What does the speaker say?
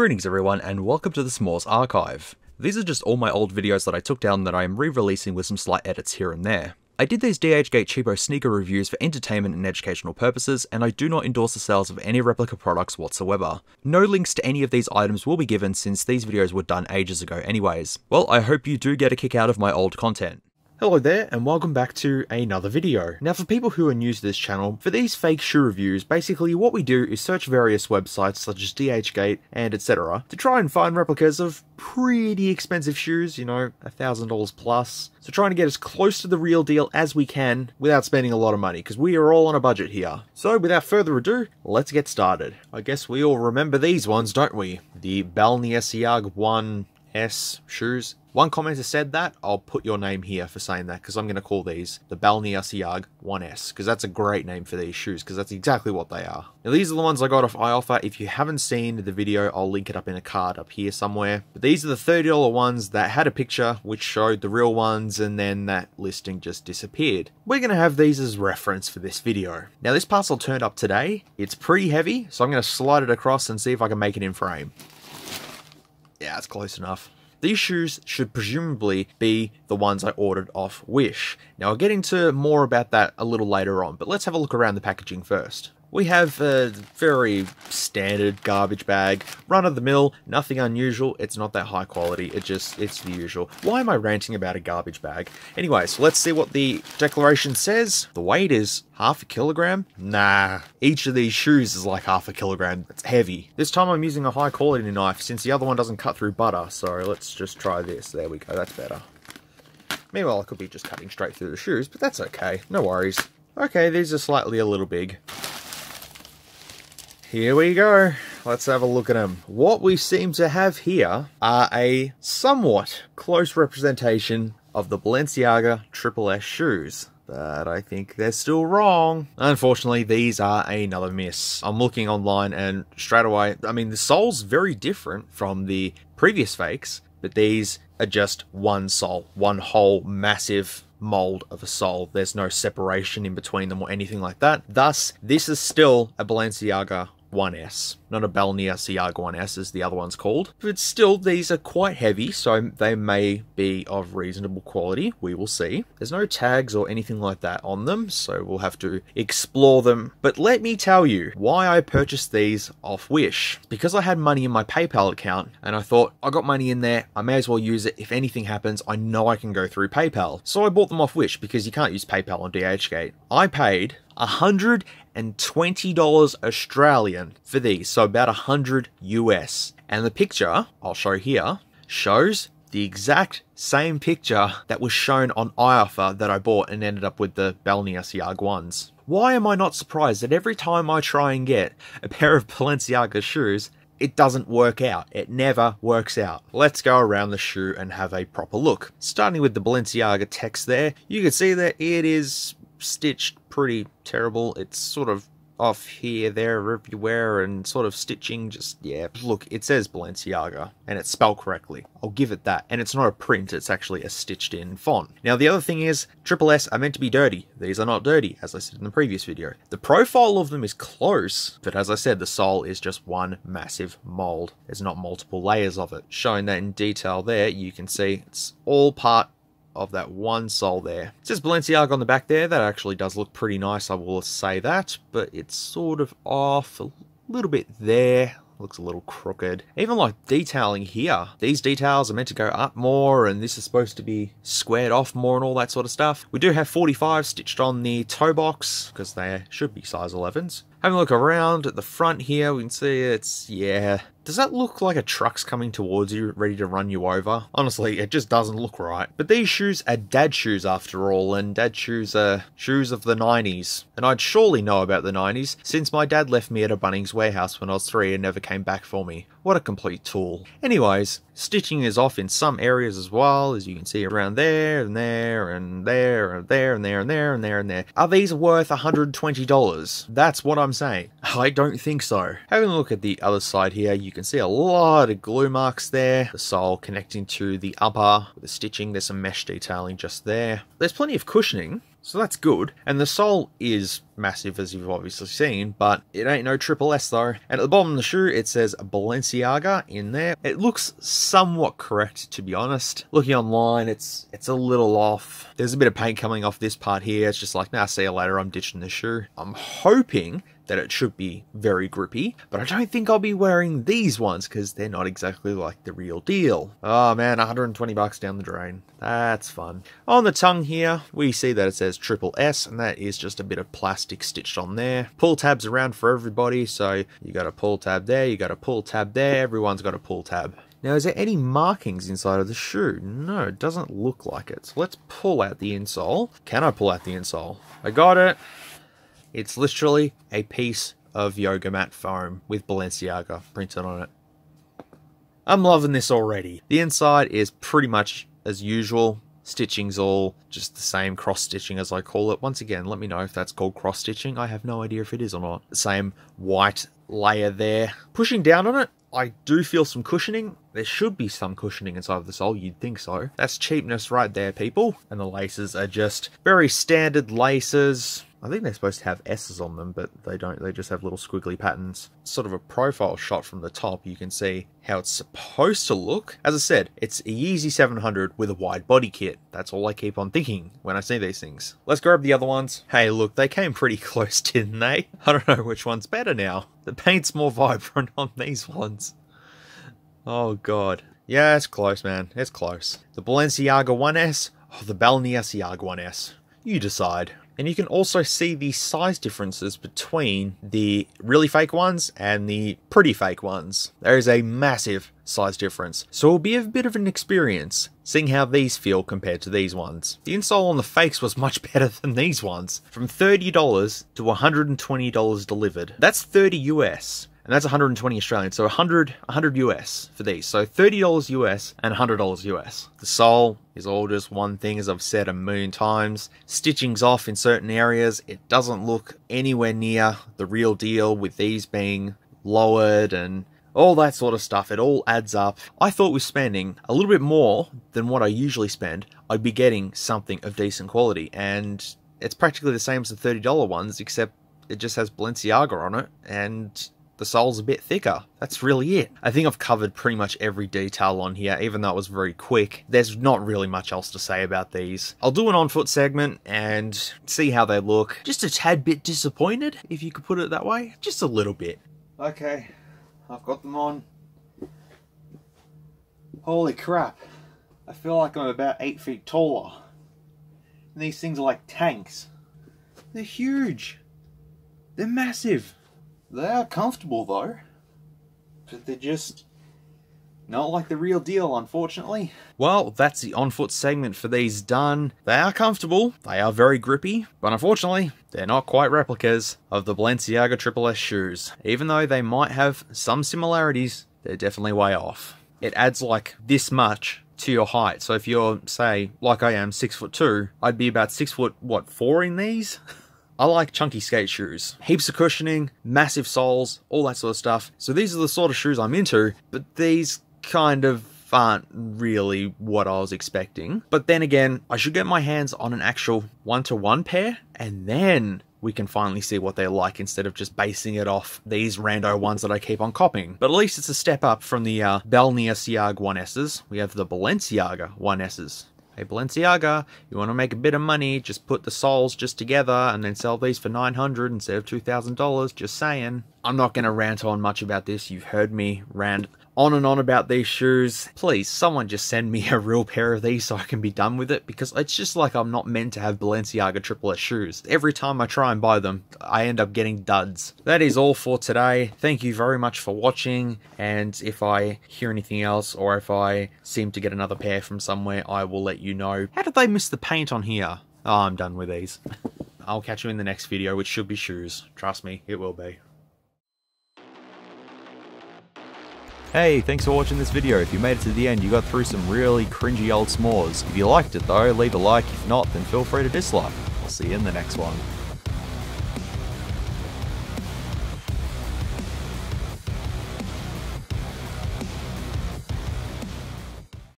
Greetings everyone and welcome to the SMOOREZ Archive. These are just all my old videos that I took down that I am re-releasing with some slight edits here and there. I did these DHgate cheapo sneaker reviews for entertainment and educational purposes, and I do not endorse the sales of any replica products whatsoever. No links to any of these items will be given since these videos were done ages ago anyways. Well, I hope you do get a kick out of my old content. Hello there and welcome back to another video. Now for people who are new to this channel, for these fake shoe reviews, basically what we do is search various websites such as DHgate and etc. to try and find replicas of pretty expensive shoes, you know, $1,000 plus. So trying to get as close to the real deal as we can without spending a lot of money, because we are all on a budget here. So without further ado, let's get started. I guess we all remember these ones, don't we? The Balenciaga 1S shoes. One commenter said that, I'll put your name here for saying that, because I'm going to call these the Balenciaga 1S, because that's a great name for these shoes, because that's exactly what they are. Now these are the ones I got off iOffer. If you haven't seen the video, I'll link it up in a card up here somewhere. But these are the $30 ones that had a picture which showed the real ones, and then that listing just disappeared. We're going to have these as reference for this video. Now this parcel turned up today. It's pretty heavy, so I'm going to slide it across and see if I can make it in frame. Yeah, that's close enough. These shoes should presumably be the ones I ordered off Wish. Now I'll get into more about that a little later on, but let's have a look around the packaging first. We have a very standard garbage bag, run of the mill, nothing unusual. It's not that high quality, it's the usual. Why am I ranting about a garbage bag? Anyways, let's see what the declaration says. The weight is half a kilogram? Nah, each of these shoes is like half a kilogram. It's heavy. This time I'm using a high quality knife since the other one doesn't cut through butter. So let's just try this. There we go, that's better. Meanwhile, I could be just cutting straight through the shoes, but that's okay, no worries. Okay, these are slightly a little big. Here we go. Let's have a look at them. What we seem to have here are a somewhat close representation of the Balenciaga Triple S shoes, but I think they're still wrong. Unfortunately, these are another miss. I'm looking online and straight away, I mean, the sole's very different from the previous fakes, but these are just one sole, one whole massive mold of a sole. There's no separation in between them or anything like that. Thus, this is still a Balenciaga 1S, not a Balenciaga 1S as the other one's called, but still these are quite heavy, so they may be of reasonable quality. We will see. There's no tags or anything like that on them, so we'll have to explore them. But let me tell you why I purchased these off Wish. Because I had money in my PayPal account and I thought, I got money in there, I may as well use it. If anything happens, I know I can go through PayPal. So I bought them off Wish because you can't use PayPal on DHgate. I paid $120 Australian for these, so about $100 US. And the picture I'll show here shows the exact same picture that was shown on iOffer that I bought and ended up with the Balenciaga ones. Why am I not surprised that every time I try and get a pair of Balenciaga shoes, it doesn't work out? It never works out. Let's go around the shoe and have a proper look. Starting with the Balenciaga text there, you can see that it is stitched pretty terrible. It's sort of off here, there, everywhere, and sort of stitching just, yeah. Look, it says Balenciaga, and it's spelled correctly. I'll give it that. And it's not a print, it's actually a stitched-in font. Now, the other thing is, Triple S are meant to be dirty. These are not dirty, as I said in the previous video. The profile of them is close, but as I said, the sole is just one massive mold. There's not multiple layers of it. Showing that in detail there, you can see it's all part of that one sole there. It says Balenciaga on the back there. That actually does look pretty nice, I will say that, but it's sort of off a little bit there. Looks a little crooked. Even like detailing here, these details are meant to go up more, and this is supposed to be squared off more and all that sort of stuff. We do have 45 stitched on the toe box, because they should be size 11s. Having a look around at the front here, we can see it's, yeah. Does that look like a truck's coming towards you, ready to run you over? Honestly, it just doesn't look right. But these shoes are dad shoes after all, and dad shoes are shoes of the 90s. And I'd surely know about the 90s, since my dad left me at a Bunnings warehouse when I was 3 and never came back for me. What a complete tool. Anyways, stitching is off in some areas as well, as you can see around there, and there, and there, and there, and there, and there, and there, and there. Are these worth $120? That's what I'm saying. I don't think so. Having a look at the other side here, you can see a lot of glue marks there. The sole connecting to the upper, with the stitching, there's some mesh detailing just there. There's plenty of cushioning, so that's good. And the sole is massive, as you've obviously seen, but it ain't no Triple S though. And at the bottom of the shoe, it says Balenciaga in there. It looks somewhat correct, to be honest. Looking online, it's a little off. There's a bit of paint coming off this part here. It's just like, nah, see you later, I'm ditching this shoe. I'm hoping that it should be very grippy, but I don't think I'll be wearing these ones because they're not exactly like the real deal. Oh man, 120 bucks down the drain. That's fun. On the tongue here, we see that it says Triple S, and that is just a bit of plastic stitched on there. Pull tabs around for everybody, so you got a pull tab there, you got a pull tab there, everyone's got a pull tab. Now, is there any markings inside of the shoe? No, it doesn't look like it. So let's pull out the insole. Can I pull out the insole? I got it. It's literally a piece of yoga mat foam with Balenciaga printed on it. I'm loving this already. The inside is pretty much as usual. Stitching's all just the same cross stitching, as I call it. Once again, let me know if that's called cross stitching. I have no idea if it is or not. The same white layer there. Pushing down on it, I do feel some cushioning. There should be some cushioning inside of the sole, you'd think so. That's cheapness right there, people. And the laces are just very standard laces. I think they're supposed to have S's on them, but they don't. They just have little squiggly patterns. Sort of a profile shot from the top. You can see how it's supposed to look. As I said, it's a Yeezy 700 with a wide body kit. That's all I keep on thinking when I see these things. Let's grab the other ones. Hey, look, they came pretty close, didn't they? I don't know which one's better now. The paint's more vibrant on these ones. Oh, God. Yeah, it's close, man. It's close. The Balenciaga 1S or the Balenciaga 1S. You decide. And you can also see the size differences between the really fake ones and the pretty fake ones. There is a massive size difference. So it'll be a bit of an experience seeing how these feel compared to these ones. The insole on the fakes was much better than these ones. From $30 to $120 delivered. That's 30 US. And that's 120 Australian, so 100 US for these. So $30 US and $100 US. The sole is all just one thing, as I've said a million times. Stitching's off in certain areas. It doesn't look anywhere near the real deal, with these being lowered and all that sort of stuff. It all adds up. I thought with spending a little bit more than what I usually spend, I'd be getting something of decent quality. And it's practically the same as the $30 ones, except it just has Balenciaga on it and the sole's a bit thicker. That's really it. I think I've covered pretty much every detail on here, even though it was very quick. There's not really much else to say about these. I'll do an on-foot segment and see how they look. Just a tad bit disappointed, if you could put it that way. Just a little bit. Okay, I've got them on. Holy crap. I feel like I'm about 8 feet taller. And these things are like tanks. They're huge. They're massive. They are comfortable though, but they're just not like the real deal, unfortunately. Well, that's the on-foot segment for these done. They are comfortable, they are very grippy, but unfortunately, they're not quite replicas of the Balenciaga Triple S shoes. Even though they might have some similarities, they're definitely way off. It adds like this much to your height. So if you're, say, like I am, 6'2", I'd be about 6 foot, what, 4 in these? I like chunky skate shoes. Heaps of cushioning, massive soles, all that sort of stuff. So these are the sort of shoes I'm into, but these kind of aren't really what I was expecting. But then again, I should get my hands on an actual one-to-one pair, and then we can finally see what they're like, instead of just basing it off these rando ones that I keep on copying. But at least it's a step up from the Balenciaga 1S's. We have the Balenciaga 1S's. Hey Balenciaga, you want to make a bit of money, just put the soles just together and then sell these for $900 instead of $2,000, just saying. I'm not going to rant on much about this. You've heard me rant on and on about these shoes. Please, someone just send me a real pair of these so I can be done with it, because it's just like I'm not meant to have Balenciaga Triple S shoes. Every time I try and buy them, I end up getting duds. That is all for today. Thank you very much for watching, and if I hear anything else or if I seem to get another pair from somewhere, I will let you know. How did they miss the paint on here? Oh, I'm done with these. I'll catch you in the next video, which should be shoes. Trust me, it will be. Hey, thanks for watching this video. If you made it to the end, you got through some really cringy old s'mores. If you liked it though, leave a like. If not, then feel free to dislike. I'll see you in the next one.